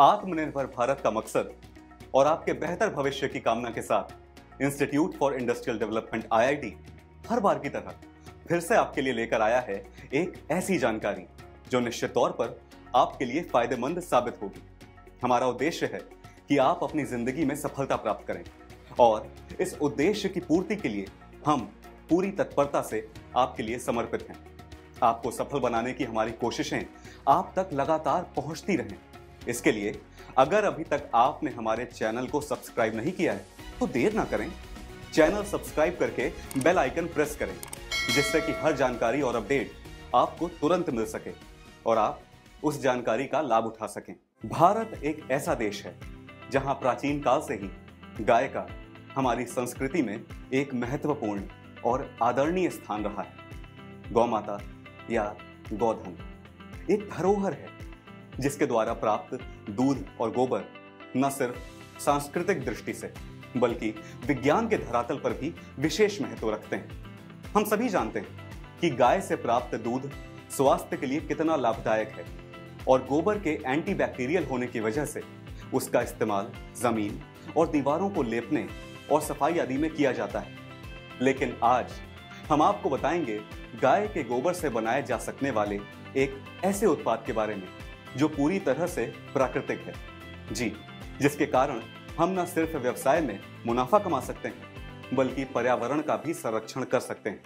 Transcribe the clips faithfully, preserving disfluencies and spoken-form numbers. आत्मनिर्भर भारत का मकसद और आपके बेहतर भविष्य की कामना के साथ institute for industrial development I I T हर बार की तरह फिर से आपके लिए लेकर आया है एक ऐसी जानकारी जो निश्चित तौर पर आपके लिए फायदेमंद साबित होगी। हमारा उद्देश्य है कि आप अपनी जिंदगी में सफलता प्राप्त करें और इस उद्देश्य की पूर्ति के लिए हम पूरी तत्परता से आपके लिए समर्पित हैं। आपको सफल बनाने की हमारी कोशिशें आप तक लगातार पहुँचती रहें। इसके लिए अगर अभी तक आपने हमारे चैनल को सब्सक्राइब नहीं किया है तो देर ना करें, चैनल सब्सक्राइब करके बेल आइकन प्रेस करें जिससे कि हर जानकारी और अपडेट आपको तुरंत मिल सके और आप उस जानकारी का लाभ उठा सकें। भारत एक ऐसा देश है जहां प्राचीन काल से ही गाय का हमारी संस्कृति में एक महत्वपूर्ण और आदरणीय स्थान रहा है। गौ माता या गौधन एक धरोहर है जिसके द्वारा प्राप्त दूध और गोबर न सिर्फ सांस्कृतिक दृष्टि से बल्कि विज्ञान के धरातल पर भी विशेष महत्व रखते हैं। हम सभी जानते हैं कि गाय से प्राप्त दूध स्वास्थ्य के लिए कितना लाभदायक है और गोबर के एंटीबैक्टीरियल होने की वजह से उसका इस्तेमाल जमीन और दीवारों को लेपने और सफाई आदि में किया जाता है। लेकिन आज हम आपको बताएंगे गाय के गोबर से बनाए जा सकने वाले एक ऐसे उत्पाद के बारे में जो पूरी तरह से प्राकृतिक है, जी, जिसके कारण हम न सिर्फ व्यवसाय में मुनाफा कमा सकते हैं बल्कि पर्यावरण का भी संरक्षण कर सकते हैं।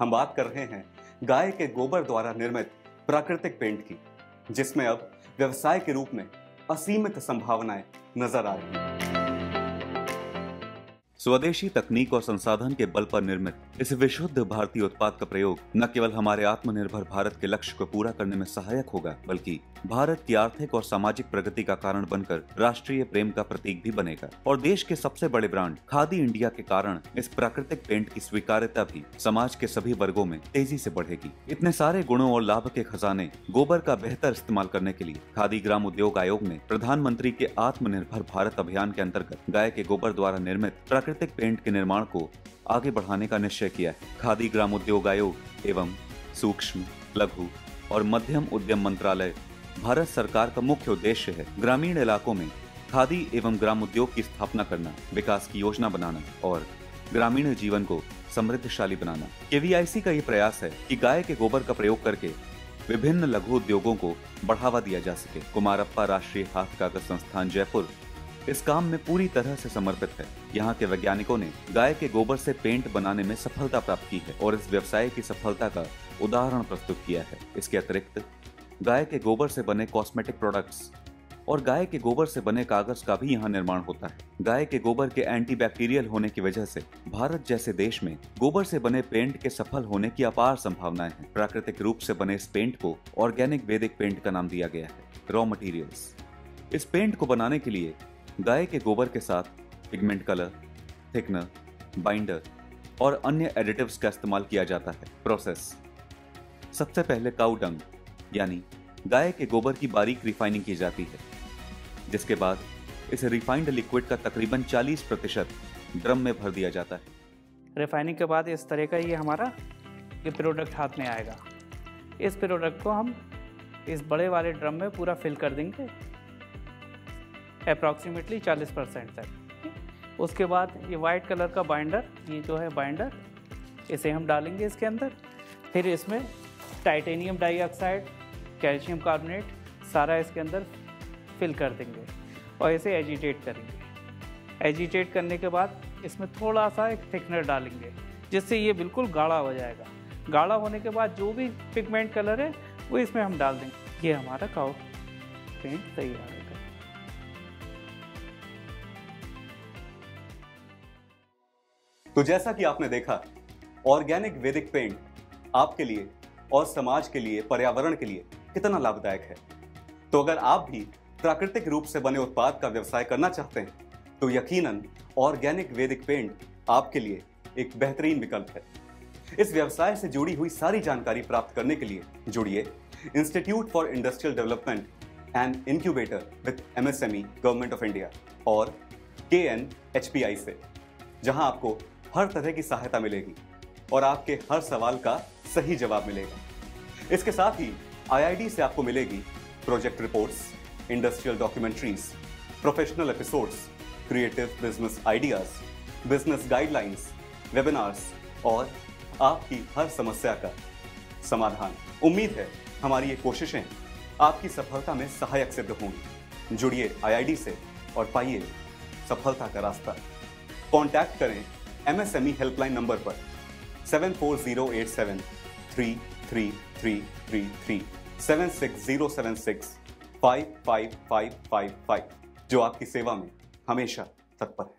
हम बात कर रहे हैं गाय के गोबर द्वारा निर्मित प्राकृतिक पेंट की, जिसमें अब व्यवसाय के रूप में असीमित संभावनाएं नजर आ रही हैं। स्वदेशी तकनीक और संसाधन के बल पर निर्मित इस विशुद्ध भारतीय उत्पाद का प्रयोग न केवल हमारे आत्मनिर्भर भारत के लक्ष्य को पूरा करने में सहायक होगा बल्कि भारत की आर्थिक और सामाजिक प्रगति का कारण बनकर राष्ट्रीय प्रेम का प्रतीक भी बनेगा और देश के सबसे बड़े ब्रांड खादी इंडिया के कारण इस प्राकृतिक पेंट की स्वीकार्यता भी समाज के सभी वर्गों में तेजी से बढ़ेगी। इतने सारे गुणों और लाभ के खजाने गोबर का बेहतर इस्तेमाल करने के लिए खादी ग्राम उद्योग आयोग ने प्रधानमंत्री के आत्मनिर्भर भारत अभियान के अंतर्गत गाय के गोबर द्वारा निर्मित प्राकृतिक पेंट के निर्माण को आगे बढ़ाने का निश्चय किया है। खादी ग्राम उद्योग आयोग एवं सूक्ष्म, लघु और मध्यम उद्यम मंत्रालय भारत सरकार का मुख्य उद्देश्य है ग्रामीण इलाकों में खादी एवं ग्राम उद्योग की स्थापना करना, विकास की योजना बनाना और ग्रामीण जीवन को समृद्धशाली बनाना। के वी आई सी का ये प्रयास है कि गाय के गोबर का प्रयोग करके विभिन्न लघु उद्योगों को बढ़ावा दिया जा सके। कुमारप्पा राष्ट्रीय हाथ कागज संस्थान जयपुर इस काम में पूरी तरह से समर्पित है। यहाँ के वैज्ञानिकों ने गाय के गोबर से पेंट बनाने में सफलता प्राप्त की है और इस व्यवसाय की सफलता का उदाहरण प्रस्तुत किया है। इसके अतिरिक्त गाय के गोबर से बने कॉस्मेटिक प्रोडक्ट्स और गाय के गोबर से बने कागज का भी यहाँ निर्माण होता है। गाय के गोबर के एंटीबैक्टीरियल होने की वजह से भारत जैसे देश में गोबर से बने पेंट के सफल होने की अपार संभावनाएं हैं। प्राकृतिक रूप से बने इस पेंट को ऑर्गेनिक वैदिक पेंट का नाम दिया गया है। रॉ मटेरियल्स इस पेंट को बनाने के लिए गाय के गोबर के साथ पिगमेंट कलर, थिकनर, बाइंडर और अन्य एडिटिव्स का इस्तेमाल किया जाता है। प्रोसेस सबसे पहले काऊ डंग यानी गाय के गोबर की बारीक रिफाइनिंग की जाती है जिसके बाद इस रिफाइंड लिक्विड का तकरीबन चालीस प्रतिशत ड्रम में भर दिया जाता है। रिफाइनिंग के बाद इस तरह का ये हमारा ये प्रोडक्ट हाथ में आएगा। इस प्रोडक्ट को हम इस बड़े वाले ड्रम में पूरा फिल कर देंगे अप्रॉक्सीमेटली चालीस परसेंट तक। उसके बाद ये वाइट कलर का बाइंडर, ये जो है बाइंडर, इसे हम डालेंगे इसके अंदर। फिर इसमें टाइटेनियम डाइऑक्साइड, कैल्शियम कार्बोनेट सारा इसके अंदर फिल कर देंगे और इसे एजिटेट करेंगे। एजिटेट करने के बाद इसमें थोड़ा सा एक थिकनर डालेंगे जिससे ये बिल्कुल गाढ़ा हो जाएगा। गाढ़ा होने के बाद जो भी पिगमेंट कलर है वो इसमें हम डाल देंगे। ये हमारा काउ पेंट तैयार है। तो जैसा कि आपने देखा, ऑर्गेनिक वैदिक पेंट आपके लिए और समाज के लिए, पर्यावरण के लिए कितना लाभदायक है। तो अगर आप भी प्राकृतिक रूप से बने उत्पाद का व्यवसाय करना चाहते हैं तो यकीनन ऑर्गेनिक वैदिक पेंट आपके लिए एक बेहतरीन विकल्प है। इस व्यवसाय से जुड़ी हुई सारी जानकारी प्राप्त करने के लिए जुड़िए institute for industrial development and incubator with M S M E government of India और K N H P I से, जहां आपको हर तरह की सहायता मिलेगी और आपके हर सवाल का सही जवाब मिलेगा। इसके साथ ही आई आई डी से आपको मिलेगी project reports, industrial documentaries, professional episodes, creative business ideas, business guidelines, webinars और आपकी हर समस्या का समाधान। उम्मीद है हमारी ये कोशिशें आपकी सफलता में सहायक सिद्ध होंगी। जुड़िए आई आई डी से और पाइए सफलता का रास्ता। कॉन्टैक्ट करें M S M E helpline number पर seven four zero eight seven three three three three three, seven six zero seven six five five five five five, जो आपकी सेवा में हमेशा तत्पर है।